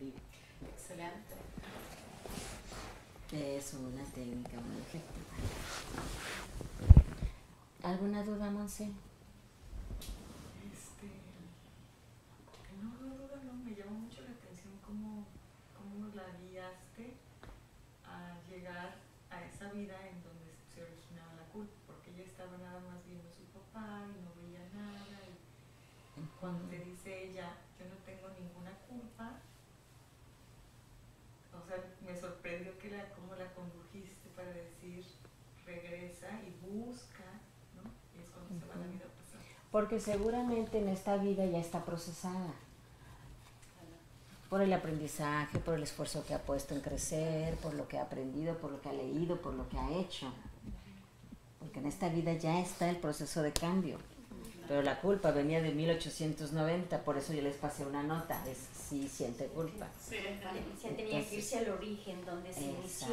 efectivo. Excelente. Es una técnica muy efectiva. ¿Alguna duda, Monse? No, me llamó mucho la atención cómo la guiaste a llegar a esa vida en donde se originaba la culpa, porque ella estaba nada más viendo a su papá y no veía nada. Y cuando te dice ella, yo no tengo ninguna culpa, o sea, me sorprendió que cómo la condujiste para decir, regresa y busca, ¿no? Y es cuando se va la vida pasada. Porque seguramente en esta vida ya está procesada. Por el aprendizaje, por el esfuerzo que ha puesto en crecer, por lo que ha aprendido, por lo que ha leído, por lo que ha hecho. Porque en esta vida ya está el proceso de cambio. Pero la culpa venía de 1890, por eso yo les pasé una nota, es sí siente culpa. Sí. Se tenía que irse al origen donde se inició.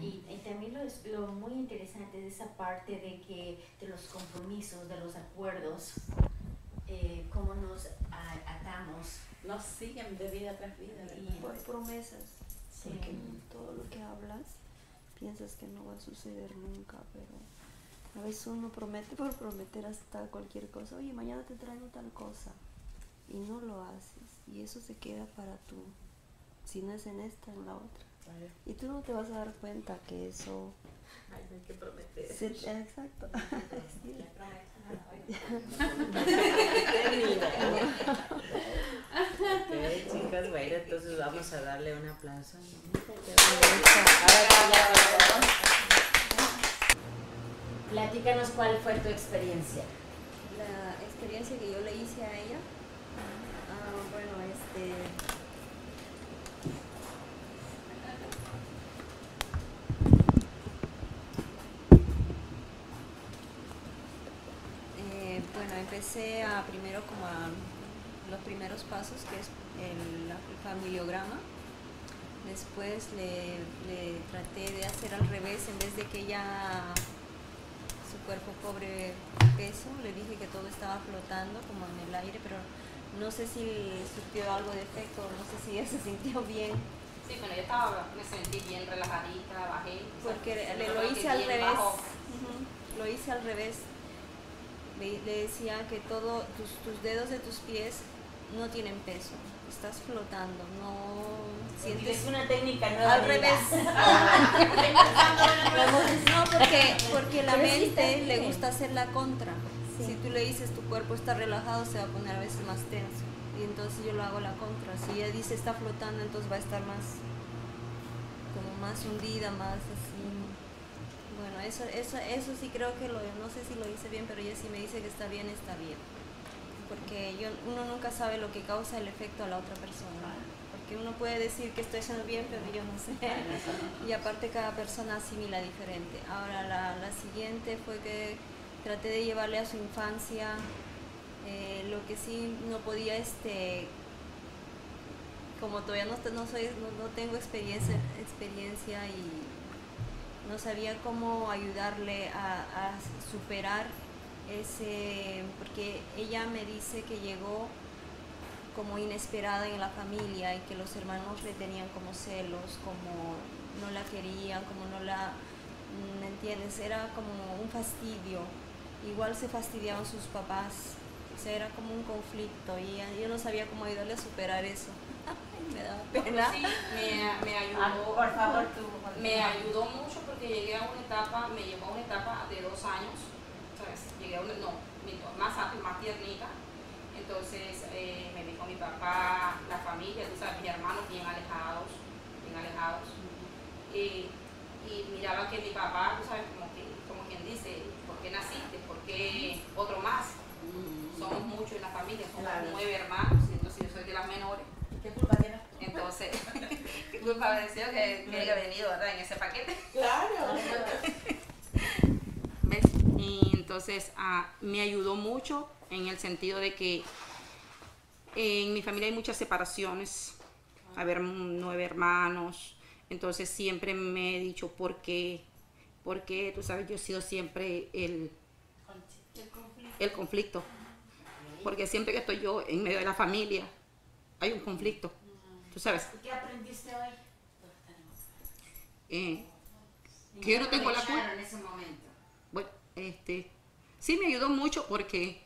Y también lo muy interesante de esa parte de los compromisos, de los acuerdos, cómo nos atamos. Nos siguen de vida tras vida. Y por promesas. Sí. Porque todo lo que hablas piensas que no va a suceder nunca, pero a veces uno promete por prometer hasta cualquier cosa. Oye, mañana te traigo tal cosa. Y no lo haces. Y eso se queda para tú. Si no es en esta, en la otra. Vale. Y tú no te vas a dar cuenta que eso... Ay, no hay que prometer. Sí, exacto. Sí. Okay, chicas, bueno, entonces vamos a darle un aplauso. Platícanos cuál fue tu experiencia. La experiencia que yo le hice a ella, bueno, empecé primero como a los primeros pasos, que es el familiograma. Después le traté de hacer al revés, en vez de que ella, su cuerpo cobre peso, le dije que todo estaba flotando como en el aire, pero no sé si surtió algo de efecto, no sé si ella se sintió bien. Sí, bueno, yo estaba, me sentí bien relajadita, bajé. Porque lo hice al revés. Lo hice al revés. Le decía que todos tus dedos de tus pies no tienen peso, estás flotando, no sientes... Es una técnica nueva. Al revés. No, porque la mente le gusta hacer la contra. Sí. Si tú le dices tu cuerpo está relajado, se va a poner a veces más tenso. Y entonces yo lo hago la contra. Si ella dice está flotando, entonces va a estar más, como más hundida, más así... Bueno, eso sí creo que no sé si lo hice bien, pero ella sí me dice que está bien, porque uno nunca sabe lo que causa el efecto a la otra persona, porque uno puede decir que estoy haciendo bien, pero yo no sé, y aparte cada persona asimila diferente. Ahora la siguiente fue que traté de llevarle a su infancia, lo que sí no podía, como todavía no tengo experiencia y no sabía cómo ayudarle a superar ese, porque ella me dice que llegó como inesperada en la familia y que los hermanos le tenían como celos, como no la querían, como no la, ¿me entiendes? Era como un fastidio, igual se fastidiaban sus papás, o sea, era como un conflicto y yo no sabía cómo ayudarle a superar eso. Me daba pena. Sí, me ayudó, por favor, tú. Me ayudó mucho porque llegué a una etapa, me llevó a una etapa de 2 años, entonces llegué a una, más tiernita, entonces me dijo mi papá, la familia, tú sabes, mis hermanos bien alejados, y miraba que mi papá, tú sabes, como quien dice, ¿por qué naciste? ¿Por qué otro más? Somos muchos en la familia, somos 9 hermanos, entonces yo soy de las menores. ¿Qué culpa tienes tú? Entonces, ¿qué culpa me decía que haya venido, verdad? En ese paquete. Claro. ¿Ves? Y entonces me ayudó mucho en el sentido de que en mi familia hay muchas separaciones. A ver, 9 hermanos. Entonces siempre me he dicho por qué. Porque tú sabes, yo he sido siempre el conflicto. Porque siempre que estoy yo en medio de la familia, hay un conflicto. Tú sabes. ¿Qué aprendiste hoy? Que yo no tengo la culpa. En ese momento. Bueno, sí me ayudó mucho porque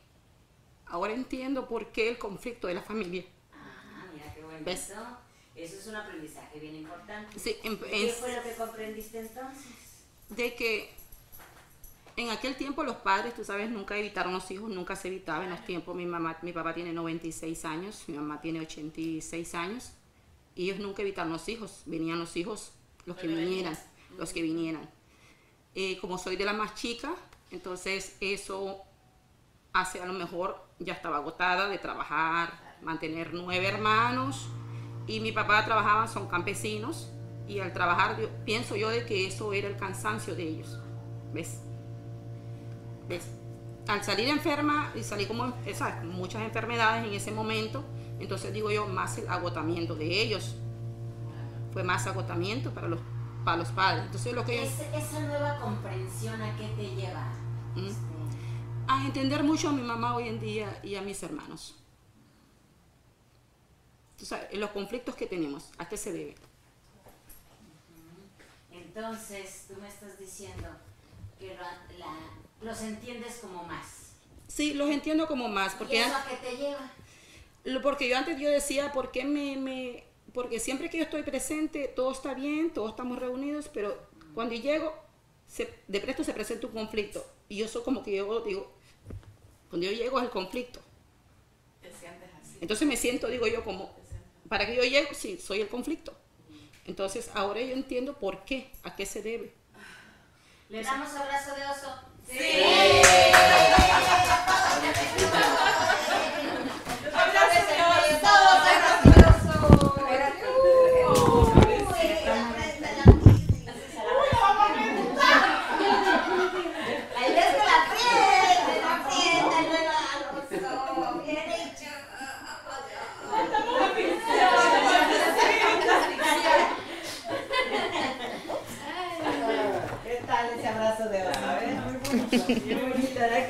ahora entiendo por qué el conflicto de la familia. Ah, mira qué bueno. ¿Ves? Eso es un aprendizaje bien importante. Sí, ¿qué fue lo que comprendiste entonces? De que en aquel tiempo los padres, tú sabes, nunca evitaron los hijos, nunca se evitaba en los tiempos. Mi papá tiene 96 años, mi mamá tiene 86 años. Y ellos nunca evitaron los hijos, venían los hijos, los que vinieran. Como soy de la más chica, entonces eso hace, a lo mejor ya estaba agotada de trabajar, mantener 9 hermanos. Y mi papá trabajaba, son campesinos, y al trabajar, pienso yo de que eso era el cansancio de ellos, ¿ves? ¿Ves? Al salir enferma, y salí como esas, muchas enfermedades en ese momento, entonces digo yo, más el agotamiento de ellos, fue más agotamiento para los padres. Entonces, lo que ¿esa nueva comprensión a qué te lleva? A entender mucho a mi mamá hoy en día y a mis hermanos. O sea, los conflictos que tenemos, ¿a qué se debe? Entonces, tú me estás diciendo que los entiendes como más. Sí, los entiendo como más. Porque ¿y eso a qué te lleva? Porque yo antes decía, ¿por qué porque siempre que yo estoy presente, todo está bien, todos estamos reunidos, pero cuando llego, de presto se presenta un conflicto. Y yo soy como que yo digo, cuando yo llego es el conflicto. ¿Te sientes así? Entonces me siento, digo yo, como... Para que yo llegue, sí, soy el conflicto. Entonces, ahora yo entiendo por qué, a qué se debe. ¿Le damos abrazo de oso? ¡Sí!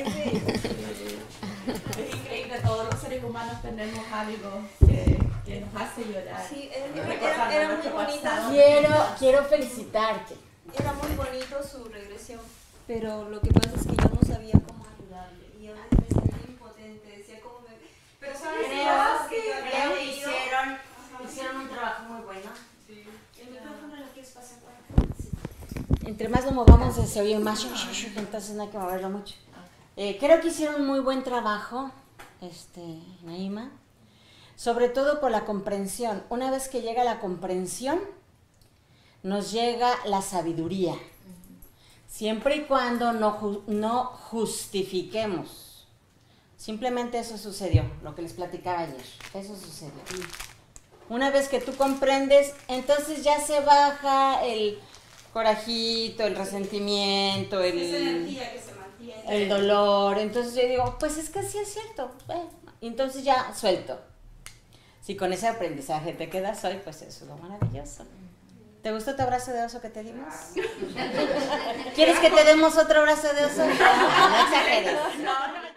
Es increíble, todos los seres humanos tenemos algo que nos hace llorar. Sí, era muy bonita. Quiero felicitarte. Era muy bonito su regresión, pero lo que pasa es que yo no sabía cómo ayudarle. Y yo me sentía impotente, decía cómo me... Pero sabes que hicieron un trabajo muy bueno. Sí. El micrófono lo quieres pasar para acá. Entre más lo movamos se oye más, entonces no hay que moverlo mucho. Creo que hicieron muy buen trabajo, Naima, sobre todo por la comprensión. Una vez que llega la comprensión, nos llega la sabiduría, siempre y cuando no justifiquemos. Simplemente eso sucedió, lo que les platicaba ayer, eso sucedió. Una vez que tú comprendes, entonces ya se baja el... corajito, el resentimiento, el dolor. Entonces yo digo, pues es que sí es cierto. Bueno, entonces ya suelto. Si con ese aprendizaje te quedas hoy, pues eso es lo maravilloso. ¿Te gustó tu abrazo de oso que te dimos? ¿Quieres que te demos otro abrazo de oso? No exageres.